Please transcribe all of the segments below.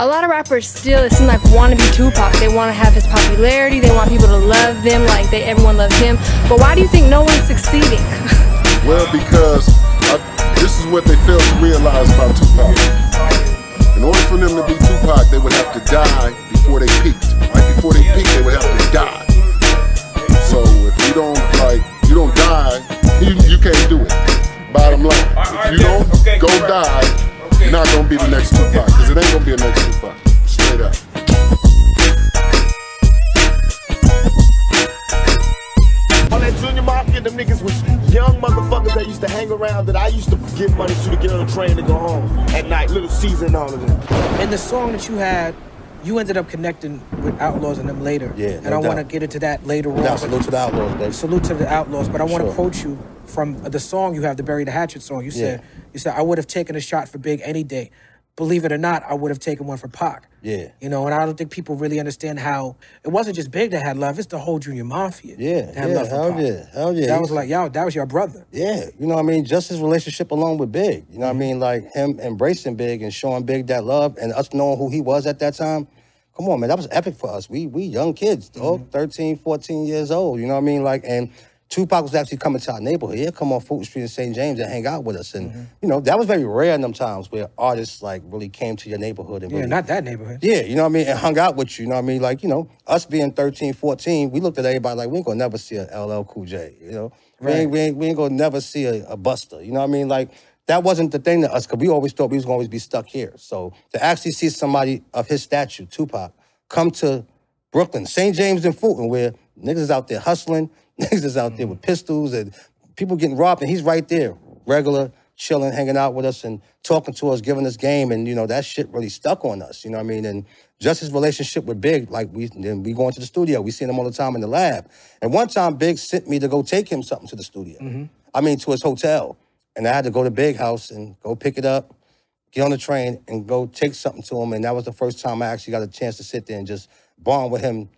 A lot of rappers still, it seems like, want to be Tupac. They want to have his popularity. They want people to love them like everyone loves him. But why do you think no one's succeeding? Well, because this is what they fail to realize about Tupac. In order for them to be Tupac, they would have to die before they peaked. Like, before they peaked, they would have to die. So if you don't, like, you don't die, you can't do it. Bottom line, if you don't go die, you're not gonna be the next Tupac, because it ain't gonna be the next Tupac. Straight up. On that Junior Mafia, them niggas was young motherfuckers that used to hang around that I used to give money to get on the train to go home at night. Lil Cease and all of them. And the song that you had, you ended up connecting with Outlaws and them later. Yeah, and no I want to get into that later on. Salute to the Outlaws, baby. Salute to the Outlaws, but I want to quote you from the song you have, the Bury the Hatchet song. You said, I would have taken a shot for Big any day. Believe it or not, I would have taken one for Pac. Yeah. You know, and I don't think people really understand how it wasn't just Big that had love, it's the whole Junior Mafia. Yeah. That had love for Pac. Hell yeah. That was like, y'all, that was your brother. Yeah. You know what I mean? Just his relationship alone with Big. You know what I mean? Like him embracing Big and showing Big that love and us knowing who he was at that time. Come on, man. That was epic for us. We young kids, though, 13, 14 years old. You know what I mean? Like, and Tupac was actually coming to our neighborhood. He'd come on Fulton Street in St. James and hang out with us. And, you know, that was very rare in them times where artists, like, really came to your neighborhood. And not that neighborhood. Yeah, you know what I mean? And hung out with you, you know what I mean? Like, you know, us being 13, 14, we looked at everybody like, we ain't gonna never see a LL Cool J, you know? Right. We ain't gonna never see a Buster, you know what I mean? Like, that wasn't the thing to us, because we always thought we was gonna always be stuck here. So to actually see somebody of his stature, Tupac, come to Brooklyn, St. James and Fulton, where niggas is out there hustling, niggas is out there with pistols and people getting robbed, and he's right there, regular, chilling, hanging out with us and talking to us, giving us game, and, you know, that shit really stuck on us, you know what I mean? And just his relationship with Big, like, we go into the studio, we seen him all the time in the lab. And one time, Big sent me to go take him something to the studio. I mean, to his hotel. And I had to go to Big house and go pick it up, get on the train, and go take something to him. And that was the first time I actually got a chance to sit there and just bond with him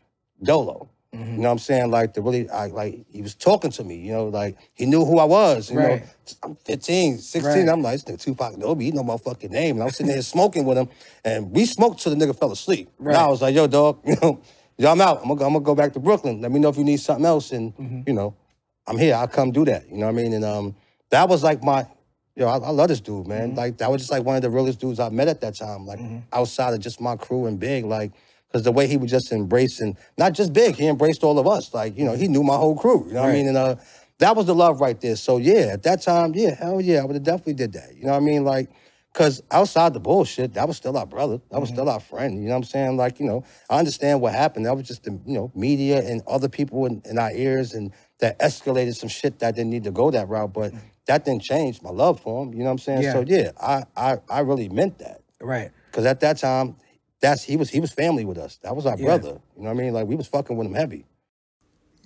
dolo. You know what I'm saying? Like, he was talking to me, you know, like, he knew who I was, you know. I'm 15, 16, I'm like, this nigga Tupac know me, he know my fucking name. And I'm sitting there smoking with him, and we smoked till the nigga fell asleep. And I was like, yo, dog, you know, I'm out. I'm gonna go back to Brooklyn. Let me know if you need something else, and, you know, I'm here. I'll come do that, you know what I mean? And that was like my, yo, I love this dude, man. Like, that was just like one of the realest dudes I met at that time, like, outside of just my crew and Big, like, because the way he was just embracing, not just Big, he embraced all of us. Like, you know, he knew my whole crew, you know what I mean? And that was the love right there. So, yeah, at that time, yeah, hell yeah, I would have definitely did that. You know what I mean? Like, because outside the bullshit, that was still our brother. That was still our friend, you know what I'm saying? Like, you know, I understand what happened. That was just the, you know, media and other people in our ears, and that escalated some shit that didn't need to go that route. But that didn't change my love for him, you know what I'm saying? Yeah. So, yeah, I really meant that. Right. Because at that time, he was family with us. That was our brother. You know what I mean? Like, we was fucking with him heavy.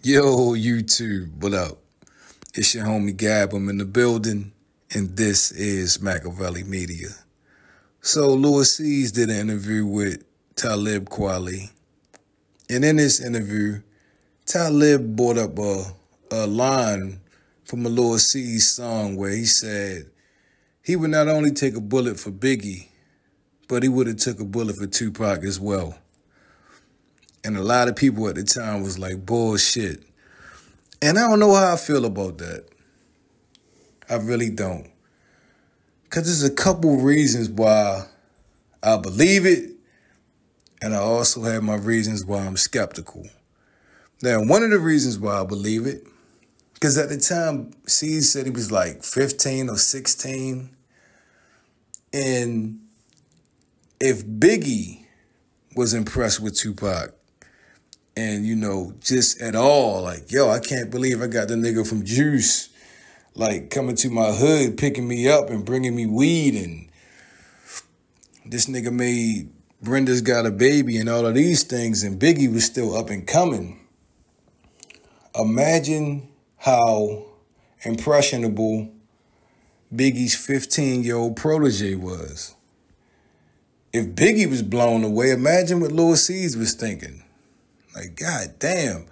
Yo, YouTube, what up? It's your homie Gab. I'm in the building, and this is Makaveli Media. So Lil Cease did an interview with Talib Kweli, and in this interview, Talib brought up a line from a Lil Cease song where he said he would not only take a bullet for Biggie, but he would have took a bullet for Tupac as well. And a lot of people at the time was like, bullshit. And I don't know how I feel about that. I really don't. Because there's a couple reasons why I believe it, and I also have my reasons why I'm skeptical. Now, one of the reasons why I believe it, because at the time, Cease said he was like 15 or 16, and if Biggie was impressed with Tupac and, you know, just at all, like, yo, I can't believe I got the nigga from Juice, like, coming to my hood, picking me up and bringing me weed, and this nigga made Brenda's Got a Baby and all of these things, and Biggie was still up and coming. Imagine how impressionable Biggie's 15-year-old protege was. If Biggie was blown away, imagine what Lil Cease was thinking. Like, God damn.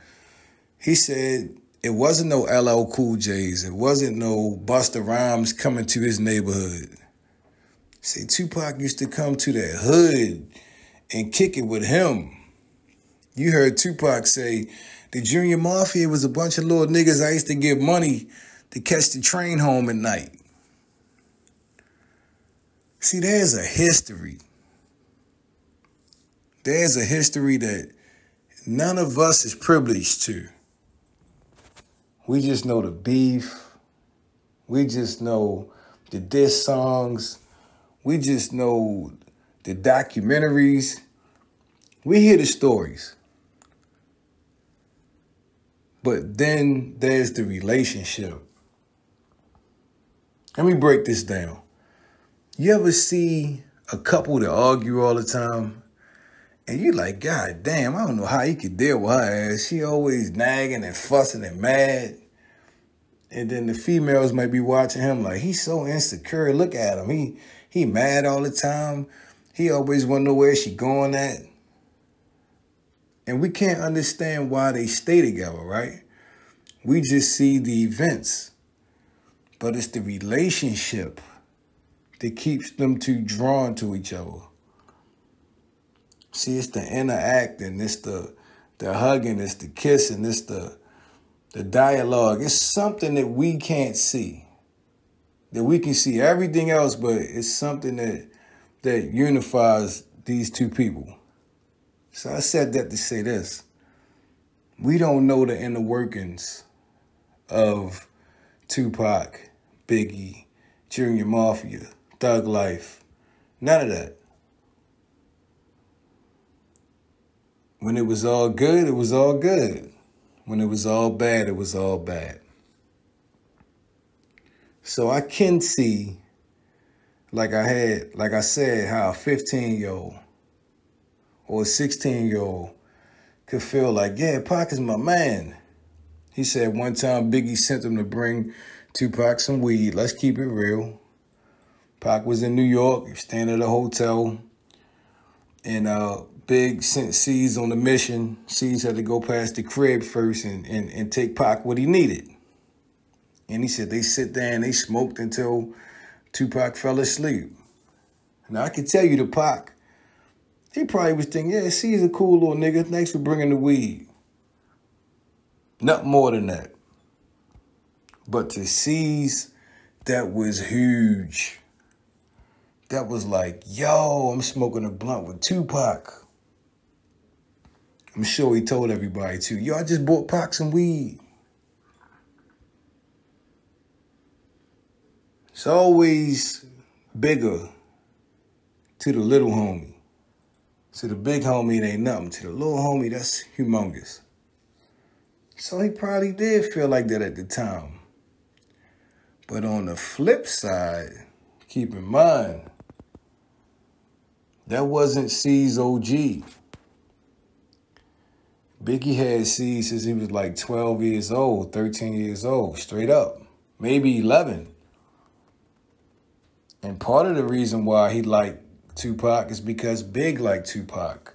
He said it wasn't no LL Cool J's. It wasn't no Busta Rhymes coming to his neighborhood. See, Tupac used to come to that hood and kick it with him. You heard Tupac say, the Junior Mafia was a bunch of little niggas I used to give money to catch the train home at night. See, there's a history. There's a history that none of us is privileged to. We just know the beef. We just know the diss songs. We just know the documentaries. We hear the stories. But then there's the relationship. Let me break this down. You ever see a couple that argue all the time? And you like, God damn, I don't know how he could deal with her ass. She always nagging and fussing and mad. And then the females might be watching him like, he's so insecure. Look at him. He mad all the time. He always wanna know where she going at. And we can't understand why they stay together, right? We just see the events. But it's the relationship that keeps them two drawn to each other. See, it's the interacting, it's the hugging, it's the kissing, it's the dialogue. It's something that we can't see, that we can see everything else, but it's something that unifies these two people. So I said that to say this. We don't know the inner workings of Tupac, Biggie, Junior Mafia, Thug Life, none of that. When it was all good, it was all good. When it was all bad, it was all bad. So I can see, like I said, how a 15-year-old or a 16-year-old could feel like, yeah, Pac is my man. He said one time Biggie sent him to bring Tupac some weed. Let's keep it real. Pac was in New York. He was staying at a hotel. And Big sent Cease on the mission. Cease had to go past the crib first and take Pac what he needed. And he said they sit there and they smoked until Tupac fell asleep. Now, I can tell you to Pac, he probably was thinking, yeah, Cease a cool little nigga. Thanks for bringing the weed. Not more than that. But to Cease, that was huge. That was like, yo, I'm smoking a blunt with Tupac. I'm sure he told everybody too. Yo, I just bought Pac some weed. It's always bigger to the little homie. To the big homie, it ain't nothing. To the little homie, that's humongous. So he probably did feel like that at the time. But on the flip side, keep in mind, that wasn't C's OG. Biggie had C since he was like 12 years old, 13 years old, straight up, maybe 11. And part of the reason why he liked Tupac is because Big liked Tupac.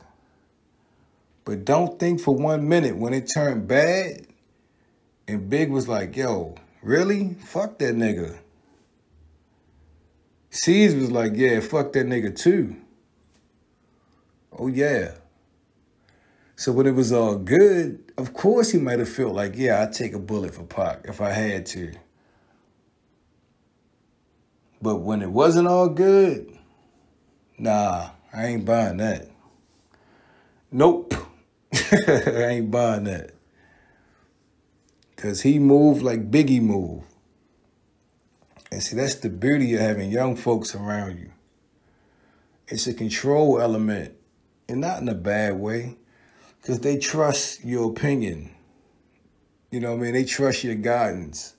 But don't think for 1 minute when it turned bad and Big was like, yo, really? Fuck that nigga. Cease was like, yeah, fuck that nigga too. Oh, yeah. So when it was all good, of course he might have felt like, yeah, I'd take a bullet for Pac if I had to. But when it wasn't all good, nah, I ain't buying that. Nope. I ain't buying that. Because he moved like Biggie moved. And see, that's the beauty of having young folks around you. It's a control element, and not in a bad way, because they trust your opinion. You know what I mean? They trust your guidance.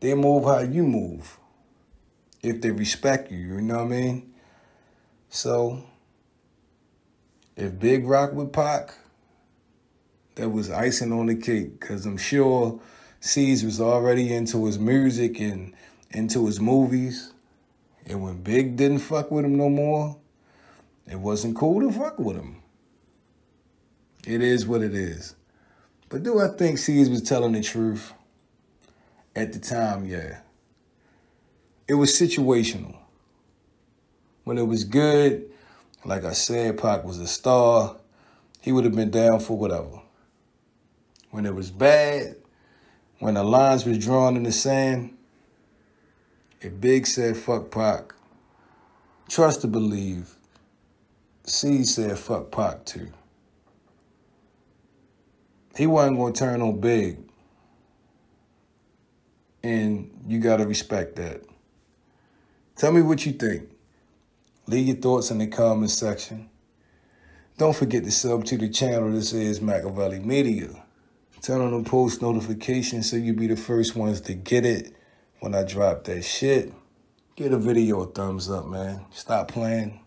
They move how you move, if they respect you, you know what I mean? So, if Big rock with Pac, that was icing on the cake, because I'm sure Cease was already into his music and into his movies. And when Big didn't fuck with him no more, it wasn't cool to fuck with him. It is what it is. But do I think Cease was telling the truth? At the time, yeah. It was situational. When it was good, Like I said, Pac was a star. He would have been down for whatever. When it was bad, when the lines was drawn in the sand, if Big said, fuck Pac, Trust to Believe, Cease said, fuck Pac too. He wasn't going to turn on Big. And you got to respect that. Tell me what you think. Leave your thoughts in the comment section. Don't forget to sub to the channel. This is Makaveli Media. Turn on the post notifications so you be the first ones to get it when I drop that shit. Give the video a thumbs up, man. Stop playing.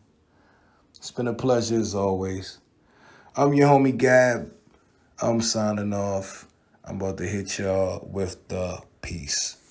It's been a pleasure as always. I'm your homie Gab. I'm signing off. I'm about to hit y'all with the peace.